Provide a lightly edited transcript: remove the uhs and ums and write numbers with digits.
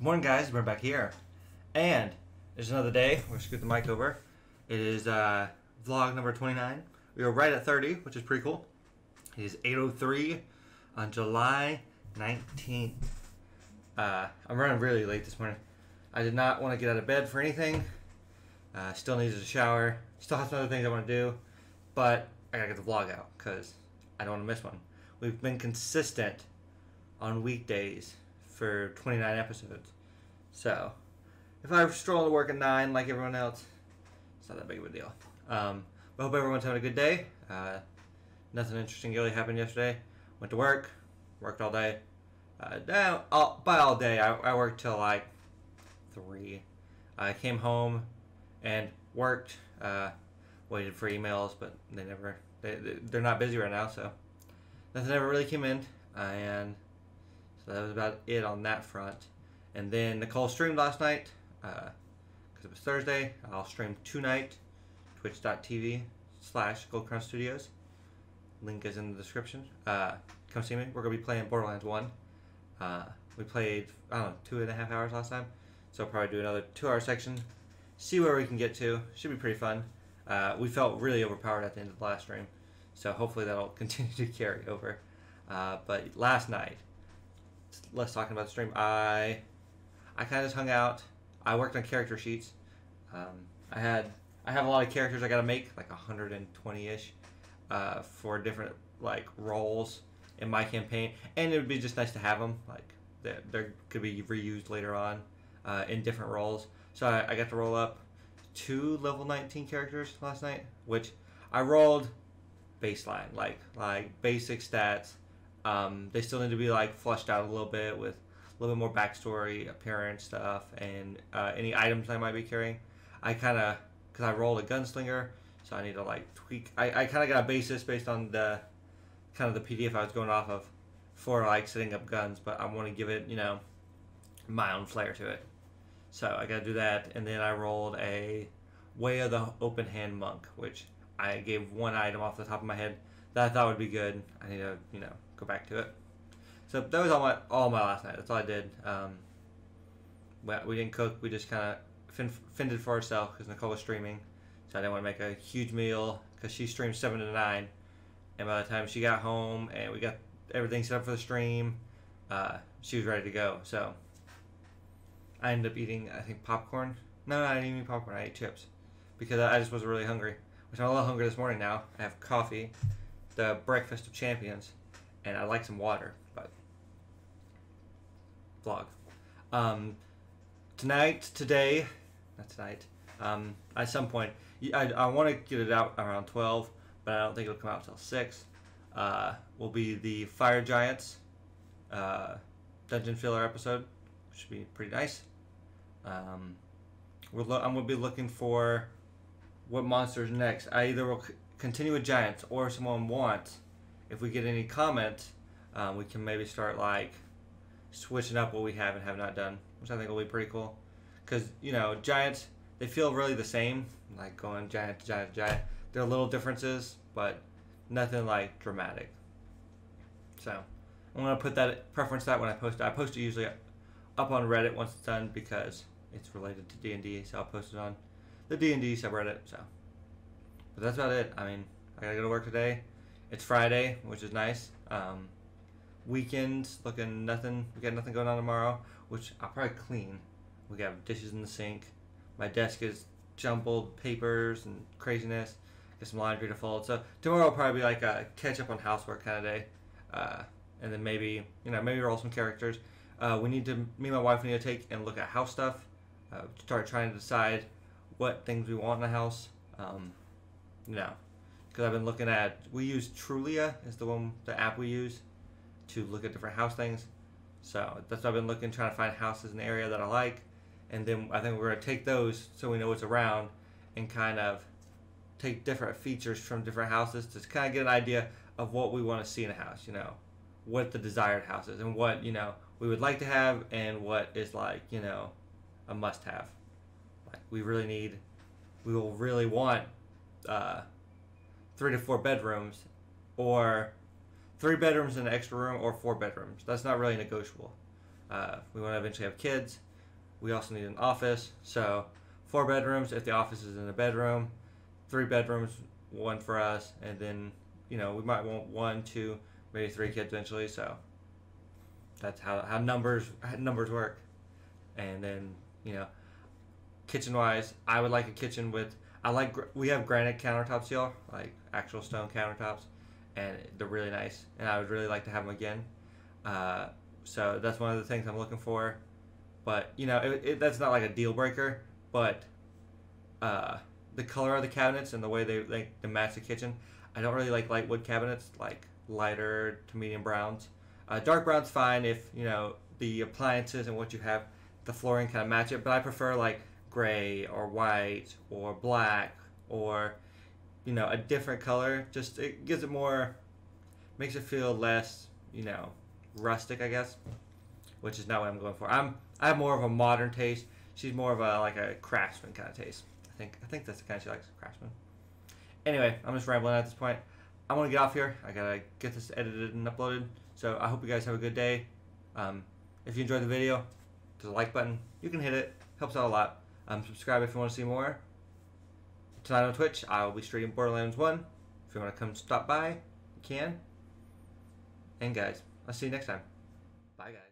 Good morning, guys. We're back here. And there's another day. We're going to scoot the mic over. It is vlog number 29. We are right at 30, which is pretty cool. It is 8:03 on July 19th. I'm running really late this morning. I did not want to get out of bed for anything. Still needed a shower. Still have some other things I want to do. But I got to get the vlog out because I don't want to miss one. We've been consistent on weekdays for 29 episodes. So, if I stroll to work at 9 like everyone else, it's not that big of a deal. I hope everyone's having a good day. Nothing interesting really happened yesterday. Went to work, worked all day. By all day, I worked till like 3. I came home and worked, waited for emails, but they're not busy right now, so nothing ever really came in. And so that was about it on that front. And then Nicole streamed last night, because it was Thursday. I'll stream tonight, twitch.tv/Goldcrown Studios. Link is in the description. Come see me. We're going to be playing Borderlands 1. We played, I don't know, 2.5 hours last time. So I'll probably do another 2-hour section. See where we can get to. Should be pretty fun. We felt really overpowered at the end of the last stream. So hopefully that'll continue to carry over. But last night, less talking about the stream, I kind of just hung out. I worked on character sheets. I have a lot of characters I gotta make, like 120-ish, for different like roles in my campaign, and it would be just nice to have them. Like they could be reused later on in different roles. So I got to roll up 2 level 19 characters last night, which I rolled baseline, like basic stats. They still need to be like flushed out a little bit with a little bit more backstory, appearance stuff, and any items I might be carrying. I kind of, because I rolled a gunslinger, so I need to like tweak. I kind of got a basis based on the kind of the PDF I was going off of for like setting up guns, but I want to give it, you know, my own flair to it. So I got to do that, and then I rolled a Way of the Open Hand Monk, which I gave 1 item off the top of my head that I thought would be good. I need to, you know, go back to it. So that was all my last night. That's all I did. We didn't cook. We just kind of fended for ourselves because Nicole was streaming, so I didn't want to make a huge meal because she streamed 7 to 9, and by the time she got home and we got everything set up for the stream, she was ready to go. So I ended up eating, I think, popcorn. No, I didn't eat popcorn. I ate chips because I just was really hungry. Which I'm a little hungry this morning now. I have coffee, the breakfast of champions, and I'd like some water, but vlog. Today, not tonight, at some point, I want to get it out around 12, but I don't think it'll come out until 6, will be the Fire Giants dungeon filler episode, which should be pretty nice. I'm going to be looking for what monsters next. I either will continue with Giants, or if someone wants, if we get any comments, we can maybe start like switching up what we have and have not done, which I think will be pretty cool. Because, you know, Giants, they feel really the same, like going Giant to Giant to Giant. There are little differences, but nothing like dramatic. So I'm going to put that, preference that when I post it. I post it usually up on Reddit once it's done because it's related to D&D, so I'll post it on the D&D subreddit. So, but that's about it. I mean, I gotta go to work today. It's Friday, which is nice. Weekends looking nothing. We got nothing going on tomorrow, which I'll probably clean. We got dishes in the sink. My desk is jumbled papers and craziness. Got some laundry to fold. So tomorrow will probably be like a catch up on housework kind of day, and then maybe, you know, maybe roll some characters. Me and my wife need to take and look at house stuff. Start trying to decide what things we want in the house. You know, because I've been looking at, we use Trulia is the app we use to look at different house things. So that's what I've been looking, trying to find houses in the area that I like, and then I think we're gonna take those so we know what's around and kind of take different features from different houses to kind of get an idea of what we want to see in a house. You know, what the desired house is and what, you know, we would like to have and what is like, you know, a must-have. Like we will really want 3 to 4 bedrooms, or 3 bedrooms in an extra room, or 4 bedrooms. That's not really negotiable. We want to eventually have kids, We also need an office. So 4 bedrooms if the office is in a bedroom, 3 bedrooms, 1 for us, and then, you know, we might want 1, 2, maybe 3 kids eventually. So that's how numbers work. And then, you know, kitchen wise, I would like a kitchen with, we have granite countertops here, like actual stone countertops, and they're really nice, and I would really like to have them again. So that's one of the things I'm looking for. But, you know, that's not like a deal breaker, but the color of the cabinets and the way they like to match the kitchen. I don't really like light wood cabinets, like lighter to medium browns. Dark brown's fine if, you know, the appliances and what you have, the flooring kind of match it, but I prefer like gray or white or black or, you know, a different color. Just it gives it more, makes it feel less, you know, rustic, I guess, which is not what I'm going for. I have more of a modern taste. She's more of a like a craftsman kind of taste. I think that's the kind she likes, craftsman. Anyway, I'm just rambling at this point. I want to get off here. I gotta get this edited and uploaded. So I hope you guys have a good day. If you enjoyed the video, there's a like button. You can hit it. Helps out a lot. Subscribe if you want to see more. Tonight on Twitch, I will be streaming Borderlands 1. If you want to come stop by, you can. And guys, I'll see you next time. Bye guys.